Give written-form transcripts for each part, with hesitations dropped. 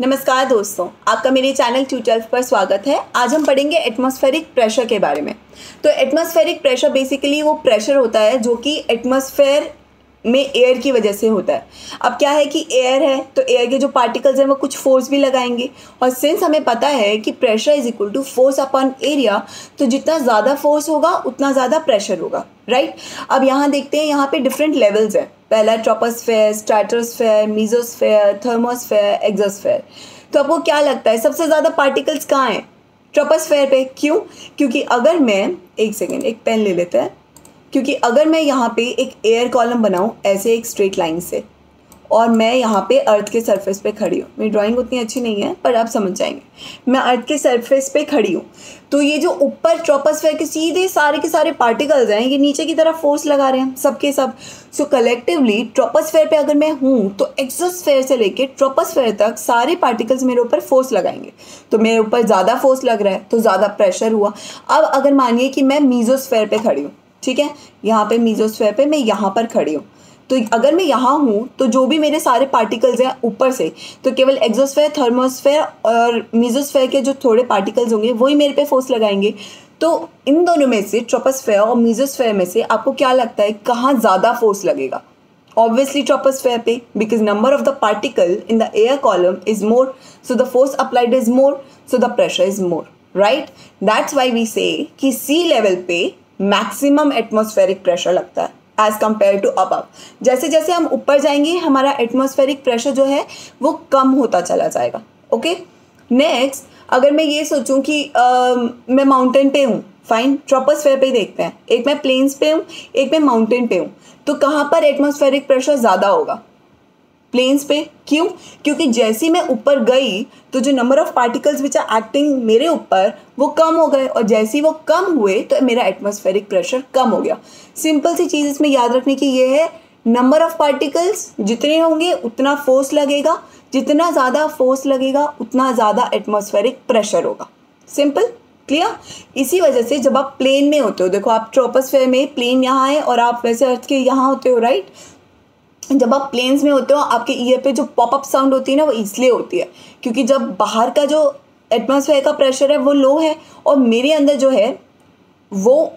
नमस्कार दोस्तों, आपका मेरे चैनल ट्यूटेल्फ पर स्वागत है। आज हम पढ़ेंगे एटमॉस्फेरिक प्रेशर के बारे में। तो एटमॉस्फेरिक प्रेशर बेसिकली वो प्रेशर होता है जो कि एटमॉस्फेयर में एयर की वजह से होता है। अब क्या है कि एयर है तो एयर के जो पार्टिकल्स हैं वो कुछ फोर्स भी लगाएंगे, और सिंस हमें पता है कि pressure is equal to force upon area, तो जितना ज़्यादा फोर्स होगा उतना ज़्यादा प्रेशर होगा, राइट। अब यहाँ देखते हैं, यहाँ पे डिफरेंट लेवल्स हैं। पहला troposphere, stratosphere, mesosphere, thermosphere, exosphere. तो आपको क्या लगता है सबसे ज़्यादा पार्टिकल्स कहाँ हैं? ट्रोपोस्फियर पे। क्यों? क्योंकि अगर मैं एक पेन ले लेते हैं, क्योंकि अगर मैं यहाँ पे एक एयर कॉलम बनाऊँ ऐसे एक स्ट्रेट लाइन से, और मैं यहाँ पे अर्थ के सरफेस पे खड़ी हूँ, मेरी ड्राइंग उतनी अच्छी नहीं है पर आप समझ जाएंगे, मैं अर्थ के सरफेस पे खड़ी हूँ, तो ये जो ऊपर ट्रोपोस्फियर के सीधे सारे के सारे पार्टिकल्स हैं ये नीचे की तरफ फोर्स लगा रहे हैं सब के सब। सो कलेक्टिवली ट्रोपोस्फियर पे अगर मैं हूँ तो एक्सोस्फीयर से लेके ट्रोपोस्फियर तक सारे पार्टिकल्स मेरे ऊपर फोर्स लगाएंगे, तो मेरे ऊपर ज़्यादा फोर्स लग रहा है तो ज़्यादा प्रेशर हुआ। अब अगर मानिए कि मैं मेसोस्फीयर पे खड़ी हूँ, ठीक है, यहाँ पे मेसोस्फीयर पे मैं यहाँ पर खड़ी हूँ, तो अगर मैं यहाँ हूँ तो जो भी मेरे सारे पार्टिकल्स हैं ऊपर से, तो केवल एक्सोस्फीयर, थर्मोस्फीयर और मेसोस्फीयर के जो थोड़े पार्टिकल्स होंगे वही मेरे पे फोर्स लगाएंगे। तो इन दोनों में से, ट्रोपोस्फियर और मेसोस्फीयर में से, आपको क्या लगता है कहाँ ज़्यादा फोर्स लगेगा? ऑब्वियसली ट्रोपोस्फियर पे, because number of the particle in the air column is more, so the force applied is more, so the pressure is more, right. That's why we say कि सी लेवल पे maximum atmospheric pressure लगता है as compare to above. जैसे जैसे हम ऊपर जाएंगे हमारा एटमॉस्फेरिक प्रेशर जो है वो कम होता चला जाएगा, ओके। नेक्स्ट, अगर मैं ये सोचूं कि मैं माउंटेन पे हूँ, फाइन, ट्रोपोस्फियर पे देखते हैं, एक मैं प्लेन्स पे हूँ एक मैं माउंटेन पे हूँ, तो कहाँ पर एटमॉस्फेरिक प्रेशर ज़्यादा होगा? प्लेन्स पे। क्यों? क्योंकि जैसे मैं ऊपर गई तो जो number of particles which are acting मेरे ऊपर वो कम हो गए, और जैसे ही वो कम हुए तो मेरा एटमॉस्फेरिक प्रेशर कम हो गया। सिंपल सी चीज़ इसमें याद रखने की ये है, नंबर ऑफ पार्टिकल्स जितने होंगे उतना फोर्स लगेगा, जितना ज़्यादा फोर्स लगेगा उतना ज़्यादा एटमॉस्फेरिक प्रेशर होगा। Simple, clear. इसी वजह से जब आप प्लेन में होते हो, देखो आप ट्रोपोस्फियर में, प्लेन यहाँ है और आप वैसे अर्थ के यहाँ होते हो, राइट। जब आप प्लेन्स में होते हो आपके ईयर पे जो पॉपअप साउंड होती है ना, वो इसलिए होती है क्योंकि जब बाहर का जो एटमॉस्फेयर का प्रेशर है वो लो है, और मेरे अंदर जो है वो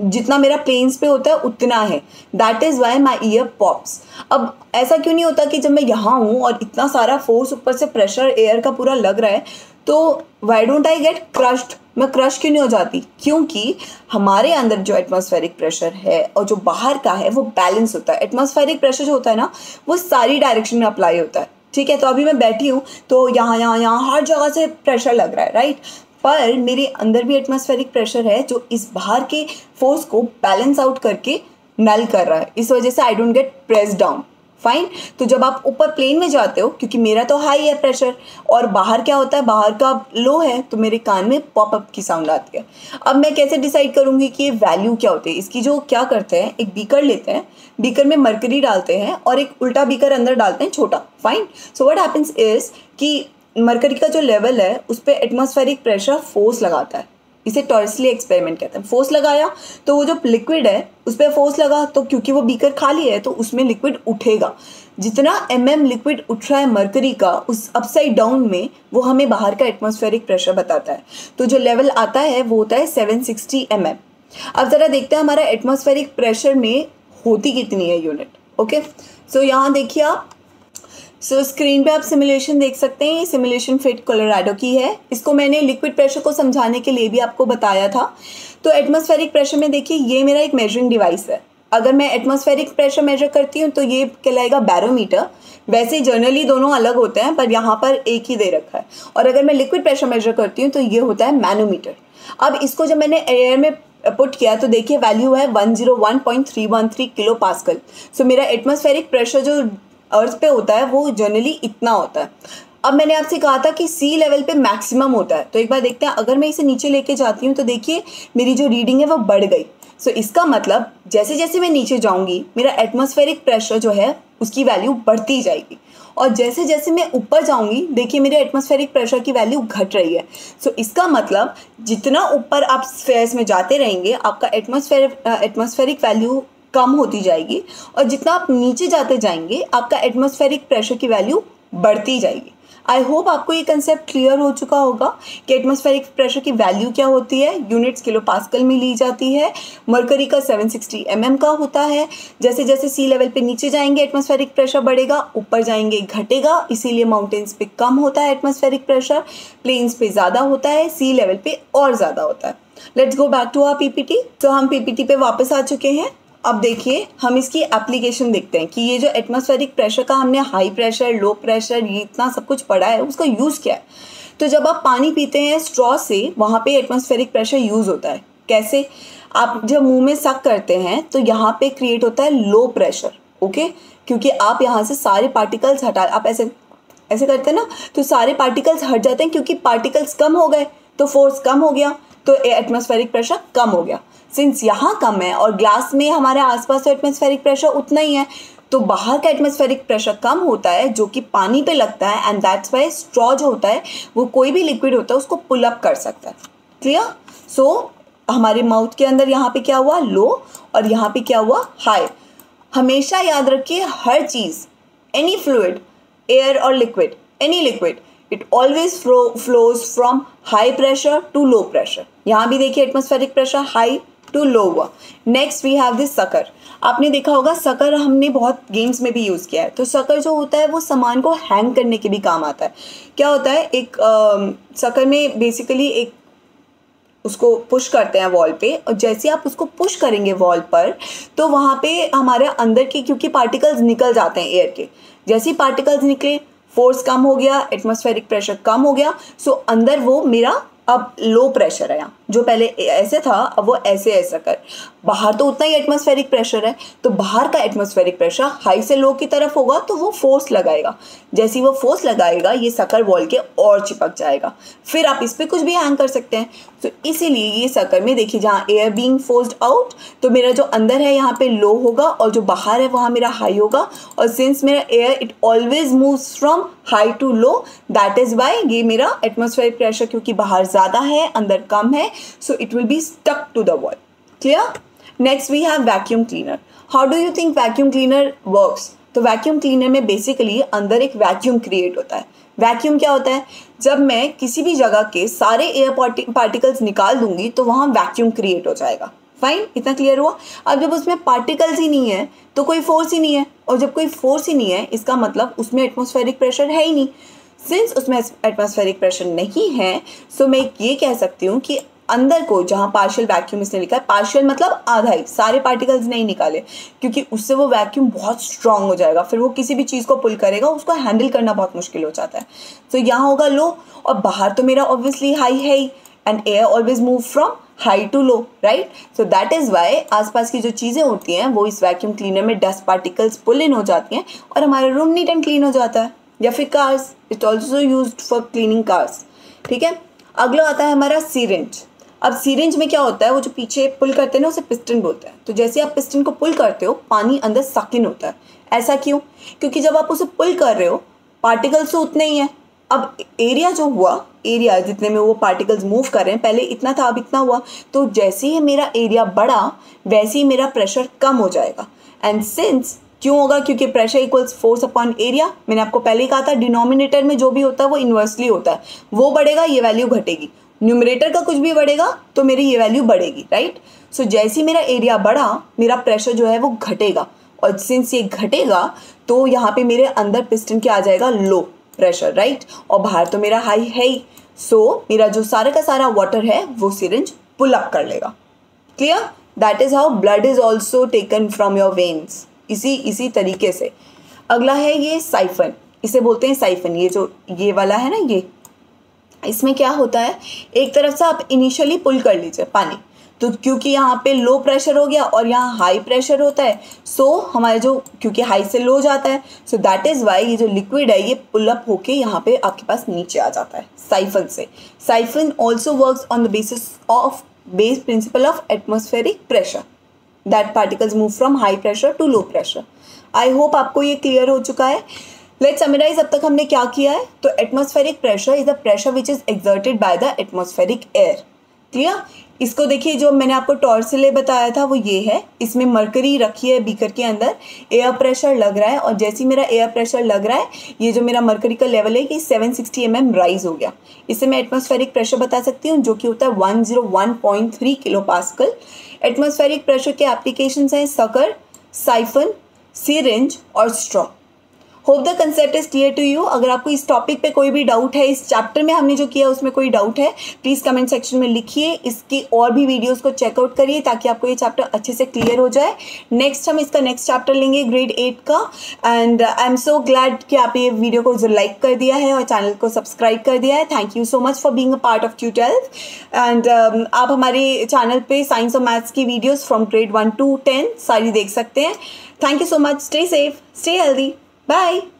जितना मेरा प्लेन्स पे होता है उतना है, that is why my ear pops. अब ऐसा क्यों नहीं होता कि जब मैं यहाँ हूँ और इतना सारा फोर्स ऊपर से प्रेशर एयर का पूरा लग रहा है, तो why don't I get crushed? मैं क्रश क्यों नहीं हो जाती? क्योंकि हमारे अंदर जो एटमॉस्फेरिक प्रेशर है और जो बाहर का है वो बैलेंस होता है। एटमॉस्फेरिक प्रेशर जो होता है ना वो सारी डायरेक्शन में अप्लाई होता है, ठीक है। तो अभी मैं बैठी हूँ तो यहाँ यहाँ यहाँ हर जगह से प्रेशर लग रहा है, राइट, पर मेरे अंदर भी एटमॉस्फेरिक प्रेशर है जो इस बाहर के फोर्स को बैलेंस आउट करके नल कर रहा है, इस वजह से I don't get press down, fine. तो जब आप ऊपर प्लेन में जाते हो, क्योंकि मेरा तो हाई है प्रेशर और बाहर क्या होता है, बाहर का लो है, तो मेरे कान में पॉपअप की साउंड आती है। अब मैं कैसे डिसाइड करूँगी कि ये वैल्यू क्या होती है इसकी? जो क्या करते हैं, एक बीकर लेते हैं, बीकर में मरकरी डालते हैं और एक उल्टा बीकर अंदर डालते हैं, छोटा, fine. So what happens is कि मरकरी का जो लेवल है उस पर एटमॉस्फेरिक प्रेशर फोर्स लगाता है, इसे टॉरिसली एक्सपेरिमेंट कहते हैं। फोर्स लगाया तो वो जो लिक्विड है उस पर फोर्स लगा, तो क्योंकि वो बीकर खाली है तो उसमें लिक्विड उठेगा, जितना mm लिक्विड उठ रहा है मरकरी का उस अपसाइड डाउन में, वो हमें बाहर का एटमॉस्फेरिक प्रेशर बताता है। तो जो लेवल आता है वो होता है 760 mm। अब ज़रा देखते हैं हमारा एटमॉस्फेरिक प्रेशर में होती कितनी है यूनिट, ओके। सो यहाँ देखिए आप, सो स्क्रीन पे आप सिमुलेशन देख सकते हैं। ये सिमुलेशन फिट कोलोराडो की है, इसको मैंने लिक्विड प्रेशर को समझाने के लिए भी आपको बताया था। तो एटमॉस्फेरिक प्रेशर में देखिए, ये मेरा एक मेजरिंग डिवाइस है। अगर मैं एटमॉस्फेरिक प्रेशर मेजर करती हूँ तो ये कहलाएगा बैरोमीटर। वैसे जनरली दोनों अलग होते हैं पर यहाँ पर एक ही दे रखा है। और अगर मैं लिक्विड प्रेशर मेजर करती हूँ तो ये होता है मैनोमीटर। अब इसको जब मैंने एयर में पुट किया तो देखिए वैल्यू है 101.313 किलो पास्कल। सो मेरा एटमॉस्फेरिक प्रेशर जो अर्थ पे होता है वो जनरली इतना होता है। अब मैंने आपसे कहा था कि सी लेवल पे मैक्सिमम होता है, तो एक बार देखते हैं, अगर मैं इसे नीचे लेके जाती हूँ तो देखिए मेरी जो रीडिंग है वो बढ़ गई। सो इसका मतलब जैसे जैसे मैं नीचे जाऊँगी मेरा एटमॉस्फेरिक प्रेशर जो है उसकी वैल्यू बढ़ती जाएगी, और जैसे जैसे मैं ऊपर जाऊँगी देखिए मेरे एटमॉस्फेरिक प्रेशर की वैल्यू घट रही है। सो इसका मतलब जितना ऊपर आप स्फेयर्स में जाते रहेंगे आपका एटमॉस्फेरिक वैल्यू कम होती जाएगी, और जितना आप नीचे जाते जाएंगे आपका एटमॉस्फेरिक प्रेशर की वैल्यू बढ़ती जाएगी। आई होप आपको ये कंसेप्ट क्लियर हो चुका होगा कि एटमॉस्फेरिक प्रेशर की वैल्यू क्या होती है, यूनिट्स किलो पास्कल में ली जाती है, मरकरी का 760 mm का होता है। जैसे जैसे सी लेवल पे नीचे जाएंगे एटमॉस्फेरिक प्रेशर बढ़ेगा, ऊपर जाएंगे घटेगा, इसीलिए माउंटेन्स पे कम होता है एटमॉस्फेरिक प्रेशर, प्लेन्स पे ज़्यादा होता है, सी लेवल पे और ज़्यादा होता है। Let's go back to our PPT. तो हम पीपीटी पे वापस आ चुके हैं। अब देखिए हम इसकी एप्लीकेशन देखते हैं कि ये जो एटमॉस्फेरिक प्रेशर का हमने हाई प्रेशर, लो प्रेशर, ये इतना सब कुछ पढ़ा है, उसका यूज़ क्या है। तो जब आप पानी पीते हैं स्ट्रॉ से, वहाँ पे एटमॉस्फेरिक प्रेशर यूज़ होता है। कैसे? आप जब मुंह में सक करते हैं तो यहाँ पे क्रिएट होता है लो प्रेशर, ओके, क्योंकि आप यहाँ से सारे पार्टिकल्स हटा, आप ऐसे ऐसे करते हैं ना, तो सारे पार्टिकल्स हट जाते हैं, क्योंकि पार्टिकल्स कम हो गए तो फोर्स कम हो गया, तो एटमॉस्फेरिक प्रेशर कम हो गया। सिंस यहाँ कम है और ग्लास में हमारे आसपास तो एटमॉस्फेरिक प्रेशर उतना ही है, तो बाहर का एटमॉस्फेरिक प्रेशर कम होता है जो कि पानी पे लगता है, एंड दैट्स वाई स्ट्रॉ जो होता है वो कोई भी लिक्विड होता है उसको पुल अप कर सकता है। क्लियर? सो हमारे माउथ के अंदर यहाँ पे क्या हुआ, लो, और यहाँ पे क्या हुआ, हाई। हमेशा याद रखिए हर चीज़, एनी फ्लूइड, एयर और liquid, any liquid, it always flows from high pressure to low pressure. यहाँ भी देखिए atmospheric pressure high to low हुआ। Next we have this sucker. आपने देखा होगा सकर हमने बहुत गेम्स में भी यूज़ किया है। तो सकर जो होता है वो सामान को हैंग करने के भी काम आता है। क्या होता है, एक सकर में बेसिकली एक उसको पुश करते हैं वॉल पे, और जैसे आप उसको पुश करेंगे वॉल पर तो वहाँ पे हमारे अंदर के, क्योंकि पार्टिकल्स निकल जाते हैं एयर के, जैसे ही पार्टिकल्स निकले फोर्स कम हो गया, एटमॉस्फेरिक प्रेशर कम हो गया, सो अंदर वो मेरा अब लो प्रेशर है। यहाँ जो पहले ऐसे था अब वो ऐसे ऐसा कर, बाहर तो उतना ही एटमॉस्फेरिक प्रेशर है, तो बाहर का एटमॉस्फेरिक प्रेशर हाई से लो की तरफ होगा, तो वो फोर्स लगाएगा, जैसे ही वो फोर्स लगाएगा ये सकर वॉल के और चिपक जाएगा, फिर आप इस पर कुछ भी हैंग कर सकते हैं। तो इसीलिए ये सकर में देखिए जहाँ एयर बीइंग फोर्स्ड आउट, तो मेरा जो अंदर है यहाँ पे लो होगा और जो बाहर है वहाँ मेरा हाई होगा, और सिंस मेरा air it always moves from high to low, that is why ये मेरा एटमॉस्फेरिक प्रेशर क्योंकि बाहर ज़्यादा है अंदर कम है, so it will be stuck to the wall. Clear? Next we have vacuum cleaner. How do you think vacuum cleaner works? तो vacuum cleaner में basically अंदर एक vacuum create होता है। vacuum क्या होता है? जब मैं किसी भी जगह के सारे air particles निकाल दूंगी तो वहाँ vacuum create हो जाएगा। फाइन, इतना क्लियर हुआ। अब जब उसमें पार्टिकल्स ही नहीं है तो कोई फोर्स ही नहीं है, और जब कोई फोर्स ही नहीं है इसका मतलब उसमें एटमॉस्फेरिक प्रेशर है ही नहीं। सिंस उसमें एटमॉस्फेरिक प्रेशर नहीं है, सो मैं ये कह सकती हूँ कि अंदर को जहाँ पार्शियल वैक्यूम, इसने लिखा है पार्शियल मतलब आधा ही, सारे पार्टिकल्स नहीं निकाले, क्योंकि उससे वो वैक्यूम बहुत स्ट्रांग हो जाएगा, फिर वो किसी भी चीज़ को पुल करेगा, उसको हैंडल करना बहुत मुश्किल हो जाता है। तो यहाँ होगा लो, और बाहर तो मेरा ऑब्वियसली हाई है ही, and air always move from high to low, right? So that is why आसपास की जो चीज़ें होती हैं वो इस वैक्यूम क्लीनर में डस्ट पार्टिकल्स पुल इन हो जाती हैं और हमारा रूम नीट एंड क्लीन हो जाता है, या फिर cars, it's also used for cleaning cars. ठीक है, अगला आता है हमारा सीरेंज। अब सीरेंज में क्या होता है, वो जो पीछे पुल करते हैं ना उसे पिस्टन बोलते हैं। तो जैसे आप पिस्टन को पुल करते हो पानी अंदर सकिन होता है। ऐसा क्यों? क्योंकि जब आप उसे पुल कर रहे हो पार्टिकल्स तो उतने ही हैं, अब एरिया जो हुआ, एरिया जितने में वो पार्टिकल्स मूव कर रहे हैं, पहले इतना था अब इतना हुआ, तो जैसे ही मेरा एरिया बढ़ा वैसे ही मेरा प्रेशर कम हो जाएगा। एंड सिंस क्यों होगा, क्योंकि pressure equals force upon area, मैंने आपको पहले ही कहा था डिनोमिनेटर में जो भी होता है वो इन्वर्सली होता है, वो बढ़ेगा ये वैल्यू घटेगी, न्यूमरेटर का कुछ भी बढ़ेगा तो मेरी ये वैल्यू बढ़ेगी, राइट? सो जैसे ही मेरा एरिया बढ़ा मेरा प्रेशर जो है वो घटेगा, और सिंस ये घटेगा तो यहाँ पे मेरे अंदर पिस्टन क्या आ जाएगा, लो प्रेशर, राइट? और बाहर तो मेरा हाई है ही, सो मेरा जो सारा का सारा वाटर है वो सिरिंज पुल अप कर लेगा। Clear? That is how blood is also taken from your veins, इसी तरीके से। अगला है ये साइफन, इसे बोलते हैं साइफन, ये जो ये वाला है ना, ये इसमें क्या होता है, एक तरफ से आप इनिशियली पुल कर लीजिए पानी, तो क्योंकि यहाँ पे लो प्रेशर हो गया और यहाँ हाई प्रेशर होता है, सो हमारे जो, क्योंकि हाई से लो जाता है, सो दैट इज़ वाई ये जो लिक्विड है ये पुल अप होके यहाँ पे आपके पास नीचे आ जाता है साइफन से। Siphon also works on the basis of base principle of atmospheric pressure, that particles move from high pressure to low pressure. I hope आपको ये क्लियर हो चुका है। लेट्स समराइज अब तक हमने क्या किया है। तो atmospheric pressure is the pressure which is exerted by the atmospheric air, clear. इसको देखिए, जो मैंने आपको टॉर्सिले बताया था वो ये है, इसमें मरकरी रखी है बीकर के अंदर, एयर प्रेशर लग रहा है, और जैसे ही मेरा एयर प्रेशर लग रहा है ये जो मेरा मरकरी का लेवल है कि 760 mm राइज हो गया। इससे मैं एटमॉस्फेरिक प्रेशर बता सकती हूँ जो कि होता है 101.3 किलो पास्कल। एटमॉस्फेरिक प्रेशर के एप्लीकेशंस हैं सकर, साइफन, सिरिंज और straw. Hope the concept is clear to you. अगर आपको इस टॉपिक पे कोई भी डाउट है, इस चैप्टर में हमने जो किया उसमें कोई डाउट है, प्लीज़ कमेंट सेक्शन में लिखिए। इसकी और भी वीडियोस को चेकआउट करिए ताकि आपको ये चैप्टर अच्छे से क्लियर हो जाए। नेक्स्ट हम इसका नेक्स्ट चैप्टर लेंगे ग्रेड 8 का। And I am so glad कि आपने ये वीडियो को लाइक कर दिया है और चैनल को सब्सक्राइब कर दिया है। Thank you so much for being a part of ट्यूटेल्फ। एंड आप हमारे चैनल पर साइंस और मैथ्स की वीडियोज़ फ्रॉम ग्रेड 1 to 10 सारी देख सकते हैं। Thank you so much. Stay safe, stay healthy, bye.